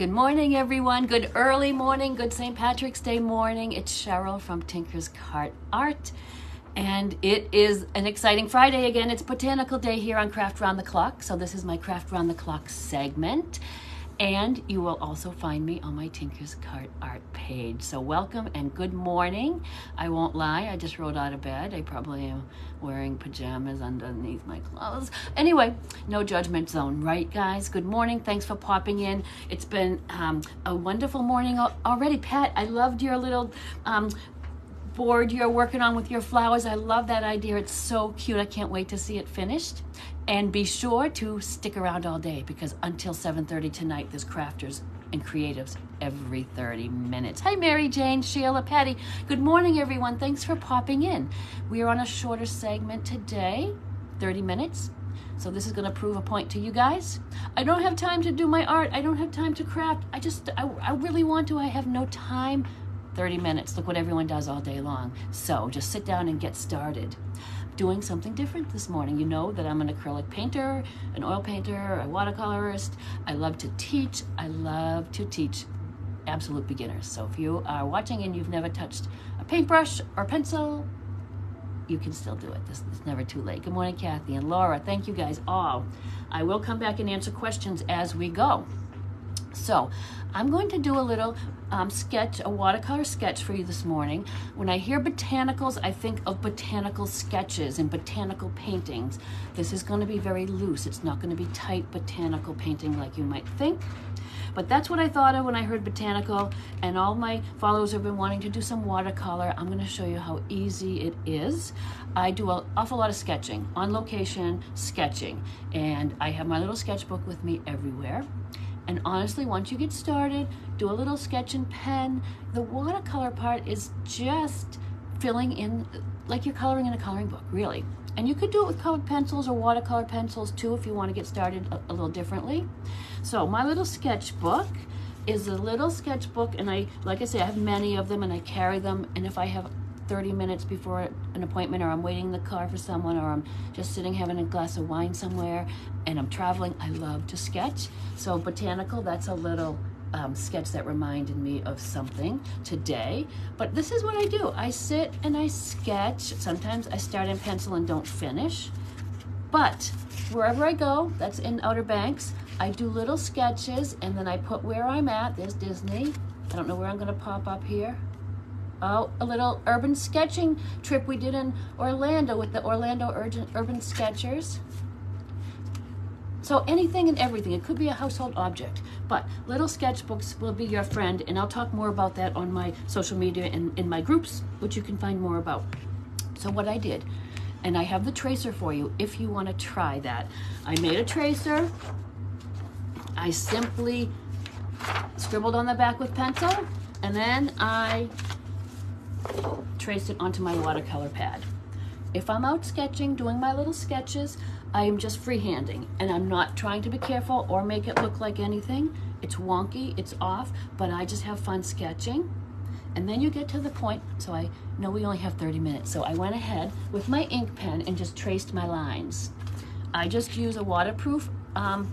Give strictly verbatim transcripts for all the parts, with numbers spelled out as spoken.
Good morning, everyone. Good early morning. Good Saint Patrick's Day morning. It's Cheryl from Tinker's Cart Art. And it is an exciting Friday again. It's Botanical Day here on Craft Round the Clock. So this is my Craft Round the Clock segment. And you will also find me on my Tinker's Cart Art page. So welcome and good morning. I won't lie, I just rolled out of bed. I probably am wearing pajamas underneath my clothes. Anyway, no judgment zone, right guys? Good morning, thanks for popping in. It's been um, a wonderful morning already. Pat, I loved your little um, board you're working on with your flowers. I love that idea, it's so cute. I can't wait to see it finished. And be sure to stick around all day because until seven thirty tonight, there's crafters and creatives every thirty minutes. Hi, Mary Jane, Sheila, Patty. Good morning, everyone. Thanks for popping in. We are on a shorter segment today, thirty minutes. So this is gonna prove a point to you guys. I don't have time to do my art. I don't have time to craft. I just, I, I really want to. I have no time. thirty minutes. Look what everyone does all day long. So just sit down and get started. Doing something different this morning. You know that I'm an acrylic painter, an oil painter, a watercolorist. I love to teach. I love to teach absolute beginners. So if you are watching and you've never touched a paintbrush or pencil, you can still do it. This is never too late. Good morning, Kathy and Laura. Thank you guys all. I will come back and answer questions as we go. So I'm going to do a little um, sketch, a watercolor sketch for you this morning. When I hear botanicals, I think of botanical sketches and botanical paintings. This is going to be very loose. It's not going to be tight botanical painting like you might think. But that's what I thought of when I heard botanical, and all my followers have been wanting to do some watercolor. I'm going to show you how easy it is. I do an awful lot of sketching, on location sketching, and I have my little sketchbook with me everywhere. And honestly, once you get started, do a little sketch and pen. The watercolor part is just filling in, like you're coloring in a coloring book, really. And you could do it with colored pencils or watercolor pencils too if you want to get started a, a little differently. So my little sketchbook is a little sketchbook, and I, like I say, I have many of them and I carry them. And if I have thirty minutes before an appointment, or I'm waiting in the car for someone, or I'm just sitting having a glass of wine somewhere and I'm traveling, I love to sketch. So botanical, that's a little um, sketch that reminded me of something today. But this is what I do. I sit and I sketch. Sometimes I start in pencil and don't finish. But wherever I go, that's in Outer Banks, I do little sketches and then I put where I'm at. There's Disney. I don't know where I'm gonna pop up here. Oh, a little urban sketching trip we did in Orlando with the Orlando Urban Sketchers. So anything and everything. It could be a household object, but little sketchbooks will be your friend, and I'll talk more about that on my social media and in my groups, which you can find more about. So what I did, and I have the tracer for you if you want to try that. I made a tracer. I simply scribbled on the back with pencil, and then I trace it onto my watercolor pad. If I'm out sketching, doing my little sketches, I am just freehanding, and I'm not trying to be careful or make it look like anything. It's wonky, it's off, but I just have fun sketching. And then you get to the point, so I know we only have thirty minutes, so I went ahead with my ink pen and just traced my lines. I just use a waterproof um,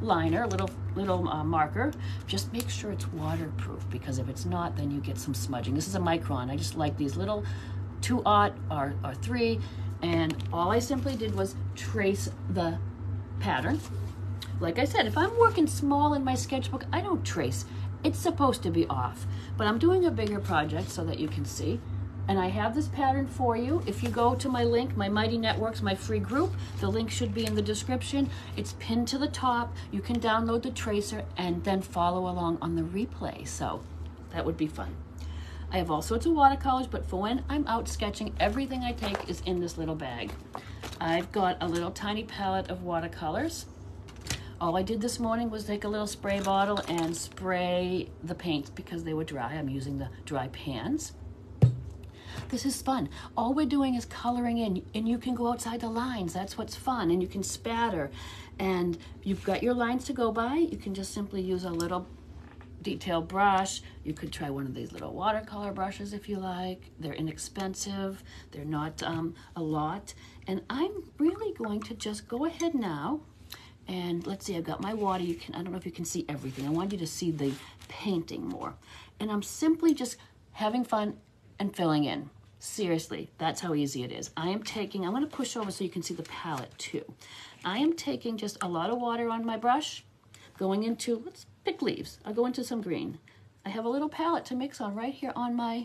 liner, little little uh, marker. Just make sure it's waterproof, because if it's not, then you get some smudging. This is a micron. I just like these little two aught or, or three, and all I simply did was trace the pattern. Like I said, if I'm working small in my sketchbook, I don't trace. It's supposed to be off, but I'm doing a bigger project so that you can see. And I have this pattern for you. If you go to my link, my Mighty Networks, my free group, the link should be in the description. It's pinned to the top. You can download the tracer and then follow along on the replay. So that would be fun. I have all sorts of watercolors, but for when I'm out sketching, everything I take is in this little bag. I've got a little tiny palette of watercolors. All I did this morning was take a little spray bottle and spray the paints because they were dry. I'm using the dry pans. This is fun. All we're doing is coloring in, and you can go outside the lines. That's what's fun, and you can spatter. And you've got your lines to go by. You can just simply use a little detail brush. You could try one of these little watercolor brushes if you like. They're inexpensive. They're not um, a lot. And I'm really going to just go ahead now And let's see, I've got my water. You can, I don't know if you can see everything. I want you to see the painting more. And I'm simply just having fun and filling in. Seriously, that's how easy it is. I am taking, I'm gonna push over so you can see the palette too. I am taking just a lot of water on my brush, going into, let's pick leaves. I'll go into some green. I have a little palette to mix on right here on my,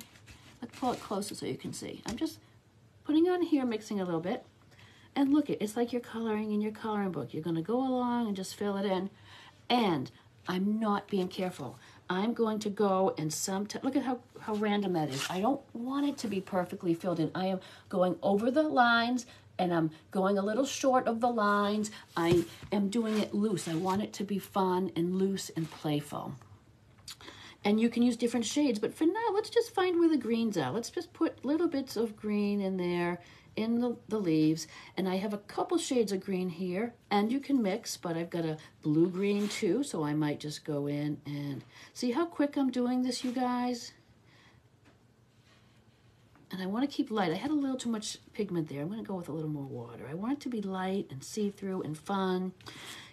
let's pull it closer so you can see. I'm just putting on here, mixing a little bit. And look, it, it's like you're coloring in your coloring book. You're gonna go along and just fill it in. And I'm not being careful. I'm going to go and sometimes, look at how, how random that is. I don't want it to be perfectly filled in. I am going over the lines and I'm going a little short of the lines. I am doing it loose. I want it to be fun and loose and playful. And you can use different shades, but for now, let's just find where the greens are. Let's just put little bits of green in there in the, the leaves. And I have a couple shades of green here, and you can mix, but I've got a blue green too, so I might just go in and see how quick I'm doing this, you guys. And I want to keep light. I had a little too much pigment there. I'm going to go with a little more water. I want it to be light and see-through and fun.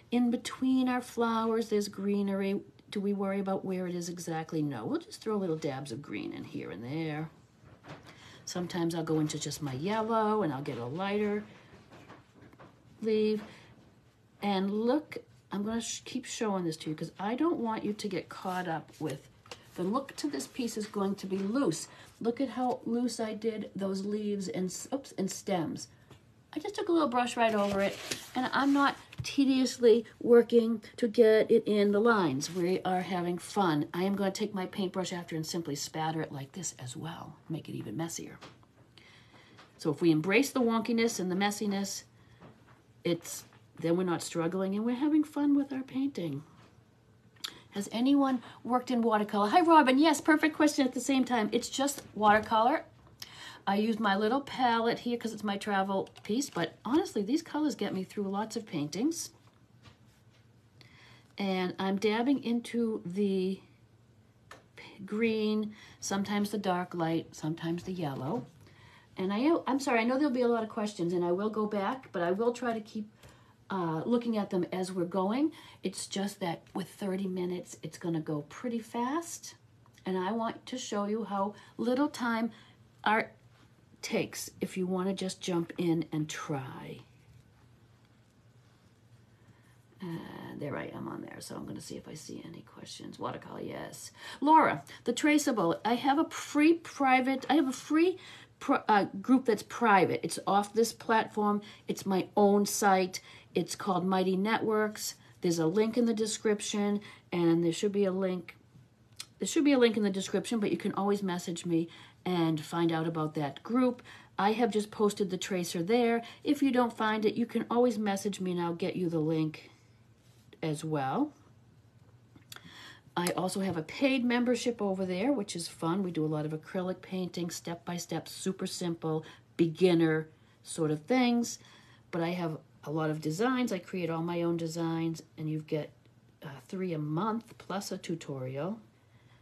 In between our flowers, there's greenery. Do we worry about where it is exactly? No, we'll just throw little dabs of green in here and there. Sometimes I'll go into just my yellow and I'll get a lighter leaf. And look, I'm gonna sh keep showing this to you because I don't want you to get caught up with the look to this piece is going to be loose. Look at how loose I did those leaves and, oops, and stems. I just took a little brush right over it and I'm not tediously working to get it in the lines. We are having fun. I am going to take my paintbrush after and simply spatter it like this as well, make it even messier. So if we embrace the wonkiness and the messiness, it's then we're not struggling and we're having fun with our painting. Has anyone worked in watercolor? Hi, Robin. Yes, perfect question at the same time. It's just watercolor. I use my little palette here because it's my travel piece, but honestly, these colors get me through lots of paintings. And I'm dabbing into the green, sometimes the dark light, sometimes the yellow. And I, I'm sorry, I know there'll be a lot of questions and I will go back, but I will try to keep uh, looking at them as we're going. It's just that with thirty minutes, it's gonna go pretty fast. And I want to show you how little time art takes if you want to just jump in and try. Uh, there I am on there, so I'm going to see if I see any questions. Watercolor, yes. Laura, the traceable. I have a free private, I have a free pr uh, group that's private. It's off this platform. It's my own site. It's called Mighty Networks. There's a link in the description, and there should be a link. There should be a link in the description, but you can always message me and find out about that group. I have just posted the tracer there. If you don't find it, you can always message me and I'll get you the link as well. I also have a paid membership over there, which is fun. We do a lot of acrylic painting, step-by-step, super simple, beginner sort of things. But I have a lot of designs. I create all my own designs and you get uh, three a month plus a tutorial.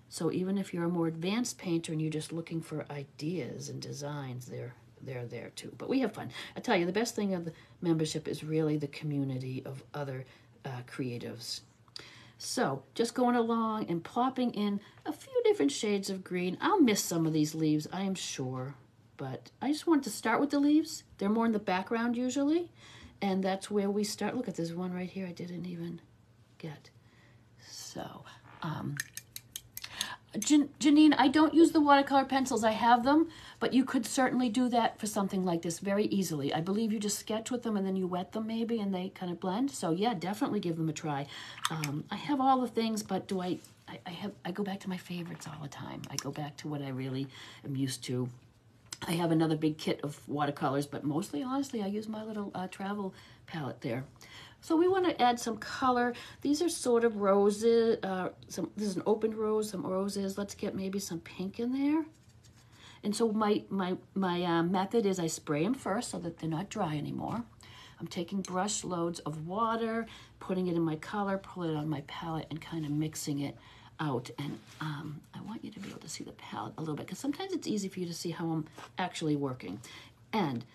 So even if you're a more advanced painter and you're just looking for ideas and designs, they're, they're there too. But we have fun. I tell you, the best thing of the membership is really the community of other uh, creatives. So just going along and plopping in a few different shades of green. I'll miss some of these leaves, I am sure. But I just wanted to start with the leaves. They're more in the background usually. And that's where we start. Look at this one right here I didn't even get. So... Um, Janine, I don't use the watercolor pencils. I have them, but you could certainly do that for something like this very easily. I believe you just sketch with them and then you wet them maybe and they kind of blend. So yeah, definitely give them a try. Um, I have all the things, but do I, I, I, have, I go back to my favorites all the time. I go back to what I really am used to. I have another big kit of watercolors, but mostly, honestly, I use my little uh, travel palette there. So we want to add some color. These are sort of roses. Uh, some, this is an open rose, some roses. Let's get maybe some pink in there. And so my, my, my uh, method is I spray them first so that they're not dry anymore. I'm taking brush loads of water, putting it in my color, pull it on my palette, and kind of mixing it out. And um, I want you to be able to see the palette a little bit because sometimes it's easy for you to see how I'm actually working. And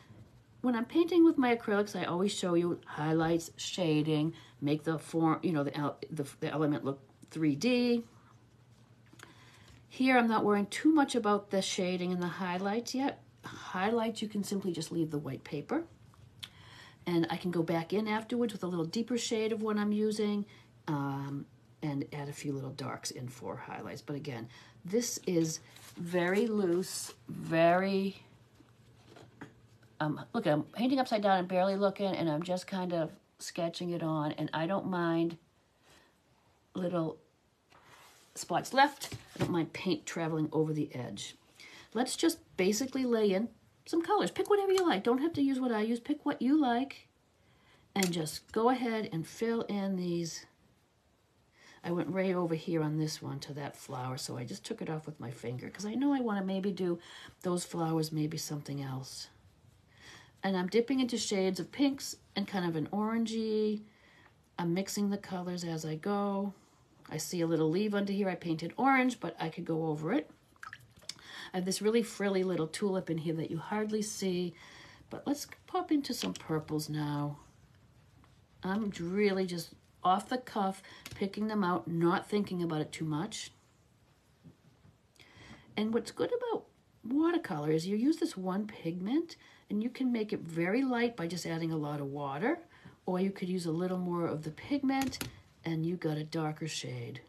when I'm painting with my acrylics, I always show you highlights, shading, make the form, you know, the, the, the element look three D. Here, I'm not worrying too much about the shading and the highlights yet. Highlights, you can simply just leave the white paper. And I can go back in afterwards with a little deeper shade of what I'm using um, and add a few little darks in for highlights. But again, this is very loose, very, um, look, I'm painting upside down and barely looking, and I'm just kind of sketching it on, and I don't mind little spots left. I don't mind paint traveling over the edge. Let's just basically lay in some colors. Pick whatever you like. Don't have to use what I use. Pick what you like and just go ahead and fill in these. I went right over here on this one to that flower, so I just took it off with my finger because I know I want to maybe do those flowers, maybe something else. And I'm dipping into shades of pinks and kind of an orangey. I'm mixing the colors as I go. I see a little leaf under here. I painted orange, but I could go over it. I have this really frilly little tulip in here that you hardly see, but let's pop into some purples now. I'm really just off the cuff, picking them out, not thinking about it too much. And what's good about watercolor is you use this one pigment and you can make it very light by just adding a lot of water, or you could use a little more of the pigment and you got a darker shade.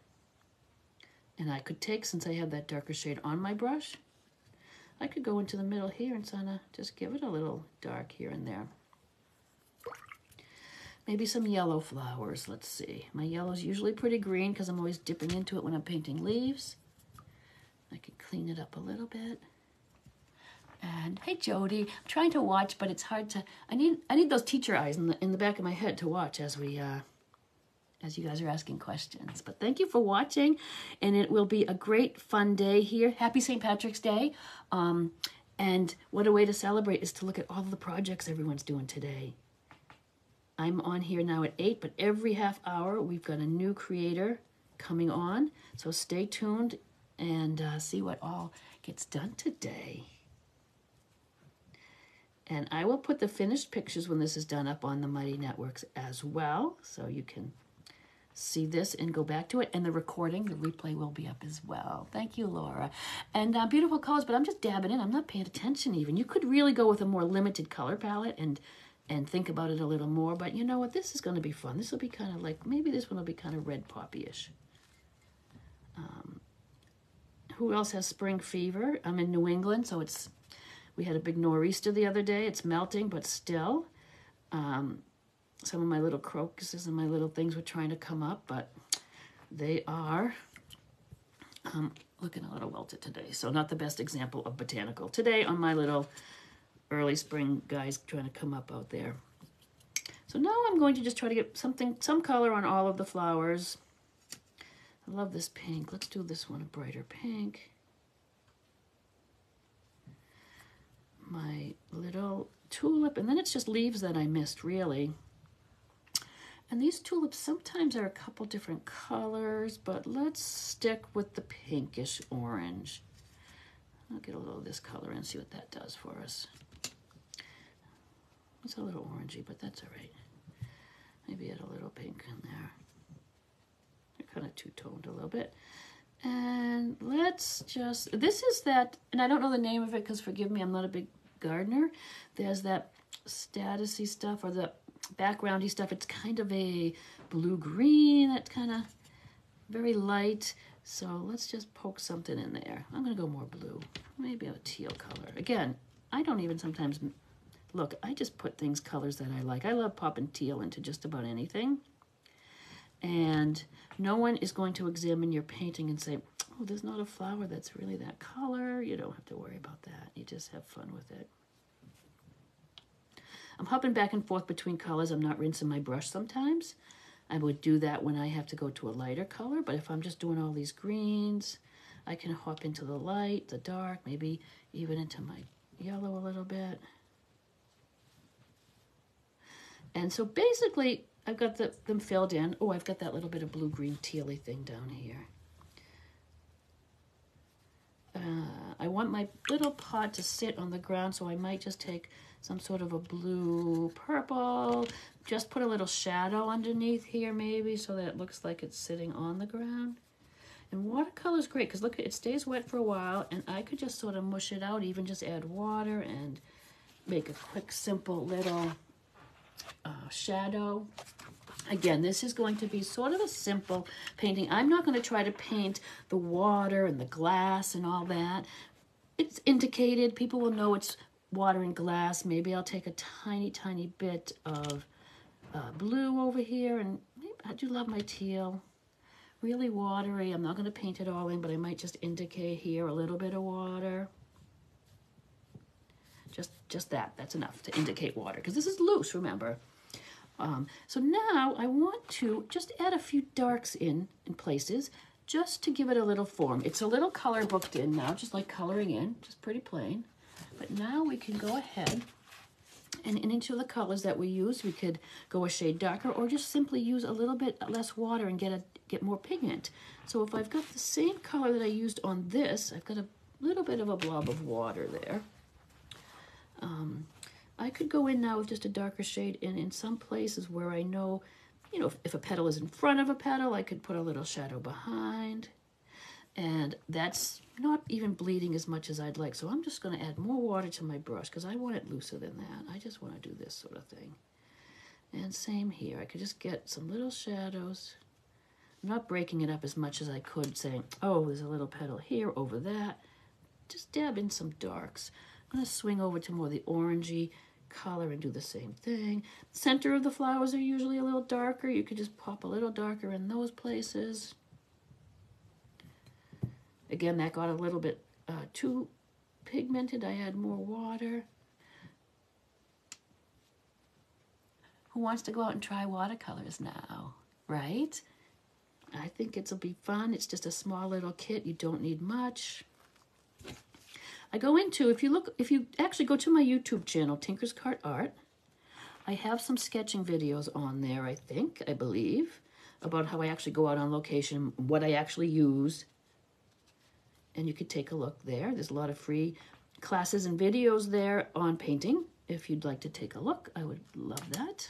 And I could take, since I have that darker shade on my brush, I could go into the middle here and kind of just give it a little dark here and there. Maybe some yellow flowers, let's see. My yellow's usually pretty green because I'm always dipping into it when I'm painting leaves. I could clean it up a little bit. And hey Jody, I'm trying to watch, but it's hard to, I need I need those teacher eyes in the, in the back of my head to watch as we, uh, as you guys are asking questions. But thank you for watching, and it will be a great fun day here. Happy Saint Patrick's Day. Um, and what a way to celebrate is to look at all the projects everyone's doing today. I'm on here now at eight, but every half hour we've got a new creator coming on. So stay tuned and uh, see what all gets done today. And I will put the finished pictures when this is done up on the Mighty Networks as well. So you can see this and go back to it. And the recording, the replay will be up as well. Thank you, Laura. And uh, beautiful colors, but I'm just dabbing in. I'm not paying attention even. You could really go with a more limited color palette and and think about it a little more, but you know what? This is going to be fun. This will be kind of like, maybe this one will be kind of red poppy-ish. Um, who else has spring fever? I'm in New England, so it's, we had a big nor'easter the other day. It's melting, but still. Um, some of my little crocuses and my little things were trying to come up, but they are um, looking a little wilted today. So not the best example of botanical today on my little early spring guys trying to come up out there. So now I'm going to just try to get something, some color on all of the flowers. I love this pink. Let's do this one, a brighter pink. My little tulip, and then it's just leaves that I missed, really. And these tulips sometimes are a couple different colors, but let's stick with the pinkish orange. I'll get a little of this color and see what that does for us. It's a little orangey, but that's all right. Maybe add a little pink in there. They're kind of two-toned a little bit. And let's just, this is that, and I don't know the name of it because forgive me, I'm not a big gardener. There's that statusy stuff or the backgroundy stuff. It's kind of a blue-green. It's kind of very light. So let's just poke something in there. I'm gonna go more blue, maybe a teal color. Again, I don't even sometimes look, I just put things, colors that I like. I love popping teal into just about anything. And no one is going to examine your painting and say, oh, there's not a flower that's really that color. You don't have to worry about that. You just have fun with it. I'm hopping back and forth between colors. I'm not rinsing my brush sometimes. I would do that when I have to go to a lighter color, but if I'm just doing all these greens, I can hop into the light, the dark, maybe even into my yellow a little bit. And so basically, I've got the, them filled in. Oh, I've got that little bit of blue-green tealy thing down here. Uh, I want my little pod to sit on the ground, so I might just take some sort of a blue purple, just put a little shadow underneath here maybe so that it looks like it's sitting on the ground. And watercolor is great because look, it stays wet for a while, and I could just sort of mush it out, even just add water and make a quick, simple little uh, shadow. Again, this is going to be sort of a simple painting. I'm not going to try to paint the water and the glass and all that. It's indicated. People will know it's water and glass. Maybe I'll take a tiny, tiny bit of uh, blue over here. And maybe, I do love my teal. Really watery. I'm not going to paint it all in, but I might just indicate here a little bit of water. Just, just that. That's enough to indicate water because this is loose, remember. Um, so now I want to just add a few darks in, in places just to give it a little form. It's a little color booked in now, just like coloring in, just pretty plain. But now we can go ahead and in each of the colors that we use, we could go a shade darker or just simply use a little bit less water and get, a, get more pigment. So if I've got the same color that I used on this, I've got a little bit of a blob of water there. Um, I could go in now with just a darker shade, and in some places where I know, you know, if, if a petal is in front of a petal, I could put a little shadow behind. And that's not even bleeding as much as I'd like. So I'm just going to add more water to my brush because I want it looser than that. I just want to do this sort of thing. And same here. I could just get some little shadows. I'm not breaking it up as much as I could, saying, oh, there's a little petal here over that. Just dab in some darks. I'm going to swing over to more the orangey color and do the same thing. Center of the flowers are usually a little darker. You could just pop a little darker in those places. Again, that got a little bit uh, too pigmented. I add more water. Who wants to go out and try watercolors now, right? I think it'll be fun. It's just a small little kit. You don't need much. I go into, if you look, if you actually go to my YouTube channel, Tinker's Cart Art, I have some sketching videos on there, I think, I believe, about how I actually go out on location, what I actually use. And you could take a look there. There's a lot of free classes and videos there on painting. If you'd like to take a look, I would love that.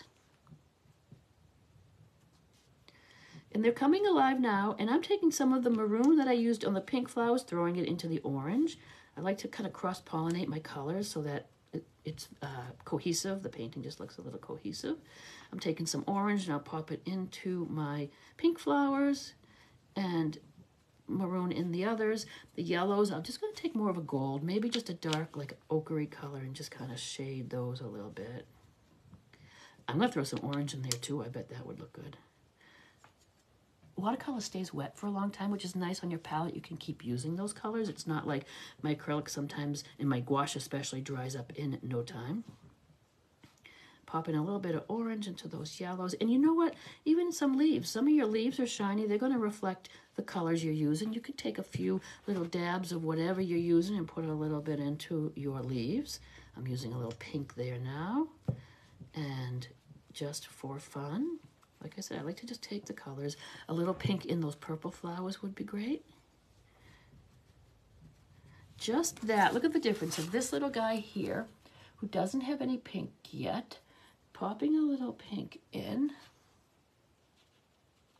And they're coming alive now, and I'm taking some of the maroon that I used on the pink flowers, throwing it into the orange. I like to kind of cross-pollinate my colors so that it, it's uh, cohesive. The painting just looks a little cohesive. I'm taking some orange and I'll pop it into my pink flowers and maroon in the others. The yellows, I'm just going to take more of a gold, maybe just a dark, like ochre color, and just kind of shade those a little bit. I'm going to throw some orange in there too. I bet that would look good. Watercolor stays wet for a long time, which is nice on your palette. You can keep using those colors. It's not like my acrylic sometimes, and my gouache especially, dries up in no time. Pop in a little bit of orange into those yellows. And you know what? Even some leaves. Some of your leaves are shiny. They're going to reflect the colors you're using. You could take a few little dabs of whatever you're using and put a little bit into your leaves. I'm using a little pink there now. And just for fun, like I said, I like to just take the colors. A little pink in those purple flowers would be great. Just that. Look at the difference of this little guy here who doesn't have any pink yet. Popping a little pink in.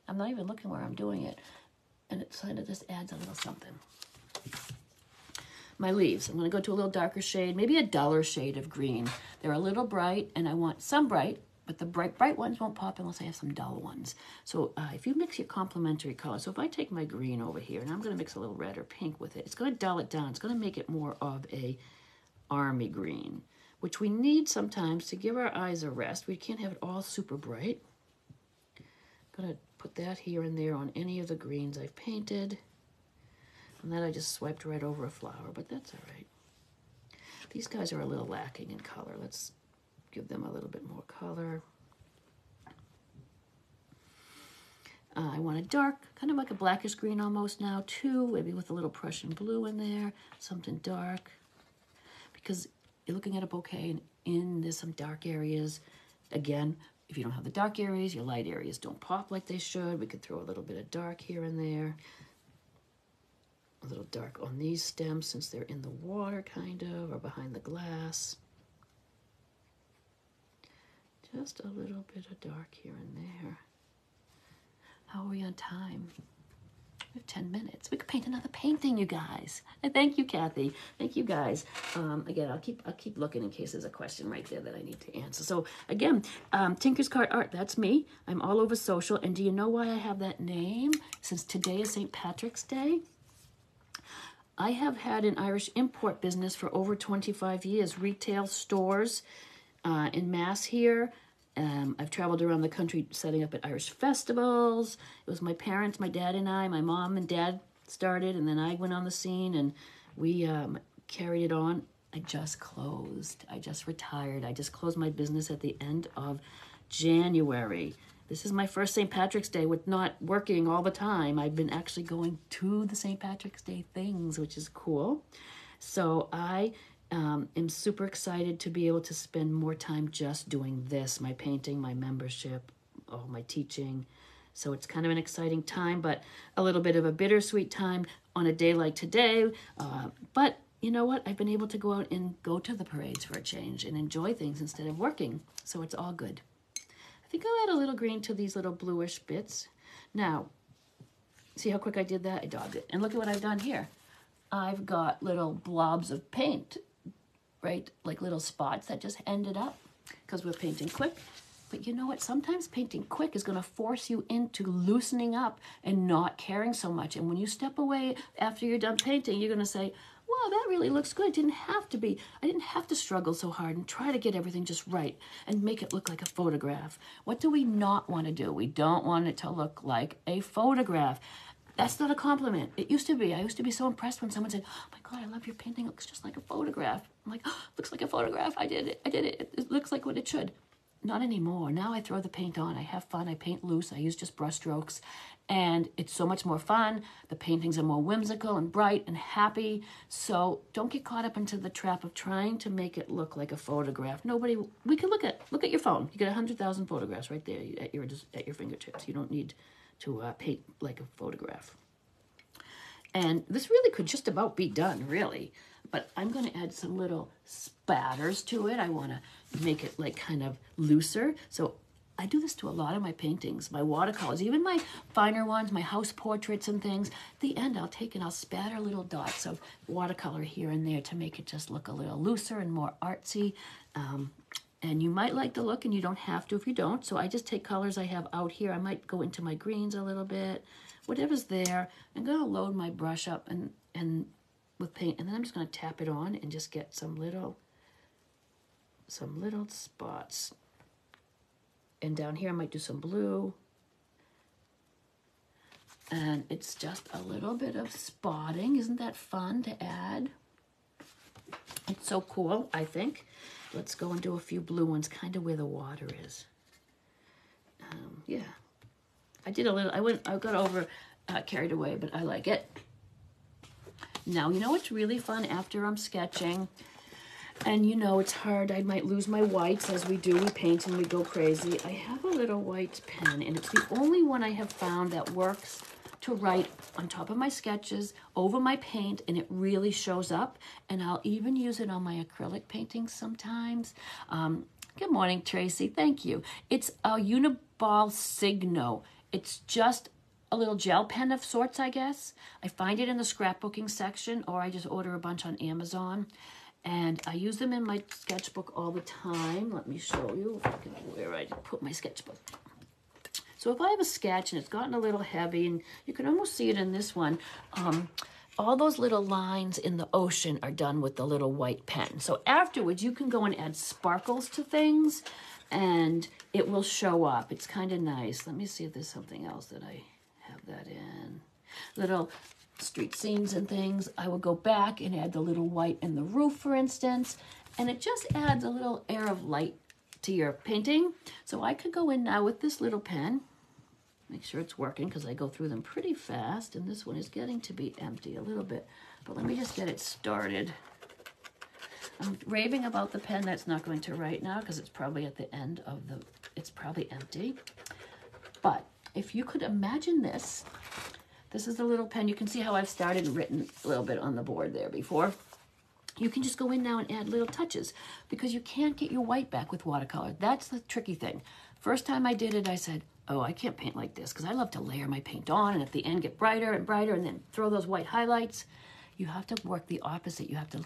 I'm not even looking where I'm doing it. And it kind of just adds a little something. My leaves. I'm going to go to a little darker shade, maybe a duller shade of green. They're a little bright, and I want some bright. But the bright, bright ones won't pop unless I have some dull ones. So uh, if you mix your complementary colors, so if I take my green over here, and I'm going to mix a little red or pink with it, it's going to dull it down. It's going to make it more of a army green, which we need sometimes to give our eyes a rest. We can't have it all super bright. I'm going to put that here and there on any of the greens I've painted. And then I just swiped right over a flower, but that's all right. These guys are a little lacking in color. Let's give them a little bit more color. Uh, I want a dark, kind of like a blackish green almost now too, maybe with a little Prussian blue in there, something dark. Because you're looking at a bouquet, and in there's some dark areas. Again, if you don't have the dark areas, your light areas don't pop like they should. We could throw a little bit of dark here and there. a little dark on these stems since they're in the water, kind of, or behind the glass. Just a little bit of dark here and there. How are we on time? We have ten minutes. We could paint another painting, you guys. And thank you, Kathy. Thank you, guys. Um, again, I'll keep I'll keep looking in case there's a question right there that I need to answer. So again, um, Tinker's Cart Art. That's me. I'm all over social. And do you know why I have that name? Since today is Saint Patrick's Day. I have had an Irish import business for over twenty-five years. Retail stores uh, in Mass here. Um, I've traveled around the country setting up at Irish festivals. It was my parents, my dad and I, my mom and dad started, and then I went on the scene, and we um, carried it on. I just closed. I just retired. I just closed my business at the end of January. This is my first Saint Patrick's Day with not working all the time. I've been actually going to the Saint Patrick's Day things, which is cool. So I... Um, I'm super excited to be able to spend more time just doing this, my painting, my membership, all my teaching. So it's kind of an exciting time, but a little bit of a bittersweet time on a day like today. Uh, but you know what? I've been able to go out and go to the parades for a change and enjoy things instead of working. So it's all good. I think I'll add a little green to these little bluish bits. Now, see how quick I did that? I dogged it. And look at what I've done here. I've got little blobs of paint, right? Like little spots that just ended up because we're painting quick. But you know what? Sometimes painting quick is going to force you into loosening up and not caring so much. And when you step away after you're done painting, you're going to say, wow, that really looks good. It didn't have to be. I didn't have to struggle so hard and try to get everything just right and make it look like a photograph. What do we not want to do? We don't want it to look like a photograph. That's not a compliment. It used to be. I used to be so impressed when someone said, oh my God, I love your painting. It looks just like a photograph. I'm like, oh, looks like a photograph. I did it. I did it. It looks like what it should. Not anymore. Now I throw the paint on. I have fun. I paint loose. I use just brush strokes. And it's so much more fun. The paintings are more whimsical and bright and happy. So don't get caught up into the trap of trying to make it look like a photograph. Nobody, we can look at, look at your phone. You get one hundred thousand photographs right there at your, at your fingertips. You don't need to uh, paint like a photograph. And this really could just about be done, really. But I'm going to add some little spatters to it. I want to make it like kind of looser. So I do this to a lot of my paintings, my watercolors, even my finer ones, my house portraits and things. At the end, I'll take and I'll spatter little dots of watercolor here and there to make it just look a little looser and more artsy. Um, And you might like the look, and you don't have to if you don't. So I just take colors I have out here. I might go into my greens a little bit, whatever's there. I'm gonna load my brush up and, and with paint, and then I'm just gonna tap it on and just get some little, some little spots. And down here I might do some blue. And it's just a little bit of spotting. Isn't that fun to add? It's so cool, I think. Let's go and do a few blue ones, kind of where the water is. Um, yeah, I did a little. I went. I got over uh, carried away, but I like it. Now you know what's really fun after I'm sketching, and you know it's hard. I might lose my whites as we do. We paint and we go crazy. I have a little white pen, and it's the only one I have found that works to write on top of my sketches, over my paint, and it really shows up. And I'll even use it on my acrylic paintings sometimes. Um, good morning, Tracy, thank you. It's a Uniball Signo. It's just a little gel pen of sorts, I guess. I find it in the scrapbooking section, or I just order a bunch on Amazon. And I use them in my sketchbook all the time. Let me show you where I put my sketchbook. So if I have a sketch and it's gotten a little heavy, and you can almost see it in this one, um, all those little lines in the ocean are done with the little white pen. So afterwards, you can go and add sparkles to things, and it will show up. It's kind of nice. Let me see if there's something else that I have that in. Little street scenes and things. I will go back and add the little white in the roof, for instance, and it just adds a little air of light to your painting. So I could go in now with this little pen. Make sure it's working because I go through them pretty fast, and this one is getting to be empty a little bit. But let me just get it started. I'm raving about the pen that's not going to write now because it's probably at the end of the, it's probably empty. But if you could imagine this, This is the little pen. You can see how I've started and written a little bit on the board there before. You can just go in now and add little touches because you can't get your white back with watercolor. That's the tricky thing. First time I did it, I said, oh, I can't paint like this because I love to layer my paint on and at the end get brighter and brighter and then throw those white highlights. You have to work the opposite. You have to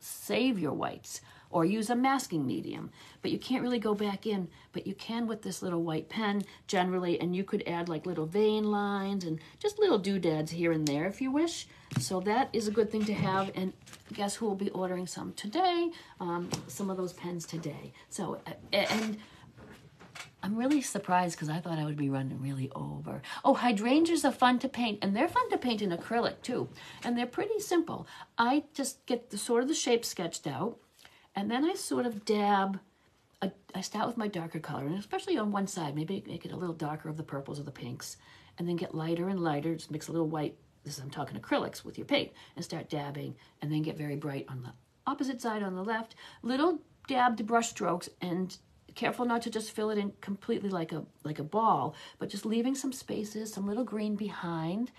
save your whites or use a masking medium, but you can't really go back in, but you can with this little white pen generally, and you could add like little vein lines and just little doodads here and there if you wish. So that is a good thing to have, and guess who will be ordering some today? Um, some of those pens today. So, and I'm really surprised because I thought I would be running really over. Oh, hydrangeas are fun to paint, and they're fun to paint in acrylic too, and they're pretty simple. I just get the sort of the shape sketched out, and then I sort of dab, a, I start with my darker color, and especially on one side, maybe make it a little darker of the purples or the pinks, and then get lighter and lighter, just mix a little white, this is, I'm talking acrylics with your paint, and start dabbing, and then get very bright on the opposite side on the left, little dabbed brush strokes, and careful not to just fill it in completely like a, like a ball, but just leaving some spaces, some little green behind.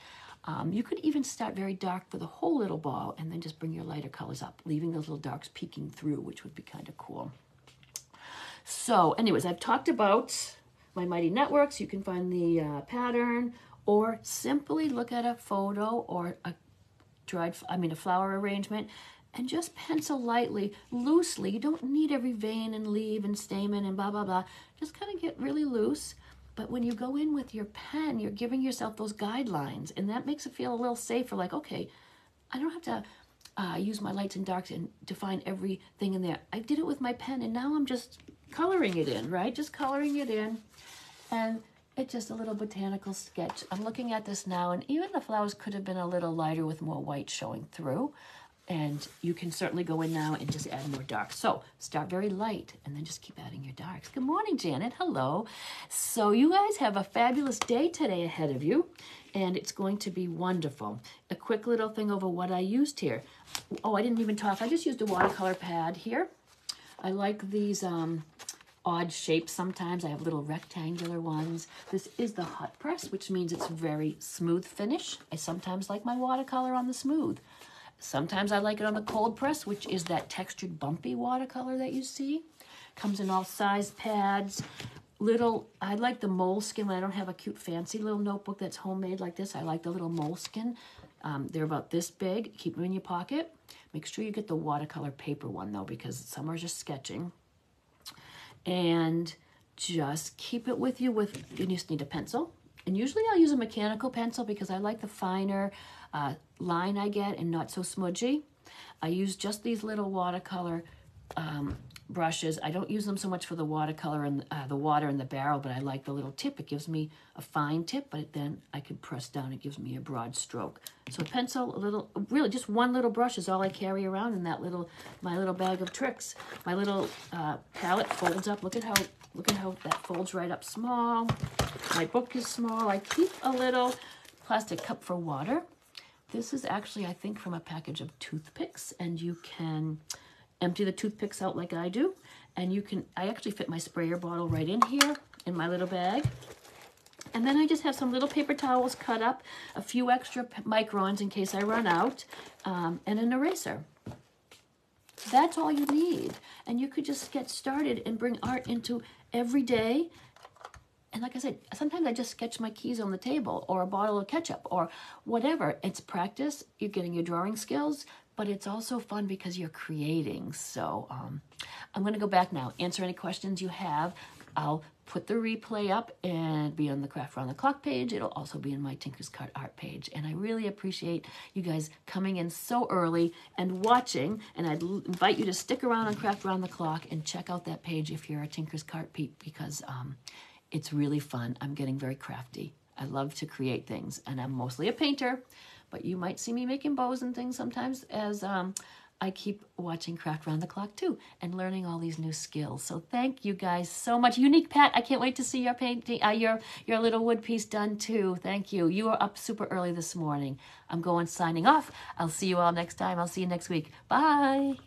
Um, you could even start very dark for the whole little ball and then just bring your lighter colors up, leaving those little darks peeking through, which would be kind of cool. So anyways, I've talked about my Mighty Networks. You can find the uh, pattern or simply look at a photo or a dried, I mean, a flower arrangement and just pencil lightly, loosely. You don't need every vein and leaf and stamen and blah, blah, blah. Just kind of get really loose. But when you go in with your pen, you're giving yourself those guidelines, and that makes it feel a little safer, like, okay, I don't have to uh, use my lights and darks and define everything in there. I did it with my pen, and now I'm just coloring it in, right? Just coloring it in, and it's just a little botanical sketch. I'm looking at this now, and even the flowers could have been a little lighter with more white showing through. And you can certainly go in now and just add more darks. So start very light and then just keep adding your darks. Good morning, Janet. Hello. So you guys have a fabulous day today ahead of you, and it's going to be wonderful. A quick little thing over what I used here. Oh, I didn't even talk. I just used a watercolor pad here. I like these um, odd shapes sometimes. I have little rectangular ones. This is the hot press, which means it's very smooth finish. I sometimes like my watercolor on the smooth. Sometimes I like it on the cold press, which is that textured bumpy watercolor that you see. Comes in all size pads. Little, I like the moleskin. When I don't have a cute fancy little notebook that's homemade like this, I like the little moleskin. Um, they're about this big. Keep them in your pocket. Make sure you get the watercolor paper one though, because some are just sketching. And just keep it with you with, you just need a pencil. And usually I'll use a mechanical pencil because I like the finer uh, line I get and not so smudgy. I use just these little watercolor um, brushes. I don't use them so much for the watercolor and uh, the water in the barrel, but I like the little tip. It gives me a fine tip, but then I can press down. It gives me a broad stroke. So a pencil, a little, really just one little brush is all I carry around in that little, my little bag of tricks. My little uh, palette folds up. Look at how, look at how that folds right up small. My book is small. I keep a little plastic cup for water. This is actually, I think, from a package of toothpicks, and you can empty the toothpicks out like I do. And you can, I actually fit my sprayer bottle right in here in my little bag. And then I just have some little paper towels cut up, a few extra microns in case I run out, um, and an eraser. That's all you need. And you could just get started and bring art into every day. And like I said, sometimes I just sketch my keys on the table or a bottle of ketchup or whatever. It's practice. You're getting your drawing skills, but it's also fun because you're creating. So um, I'm going to go back now, answer any questions you have. I'll put the replay up and be on the Craft Round the Clock page. It'll also be in my Tinker's Cart Art page. And I really appreciate you guys coming in so early and watching. And I'd invite you to stick around on Craft Round the Clock and check out that page if you're a Tinker's Cart peep, because um, it's really fun. I'm getting very crafty. I love to create things, and I'm mostly a painter, but you might see me making bows and things sometimes as um, I keep watching Craft Round the Clock too and learning all these new skills. So thank you guys so much. Unique Pat, I can't wait to see your painting, uh, your, your little wood piece done too. Thank you. You are up super early this morning. I'm going signing off. I'll see you all next time. I'll see you next week. Bye.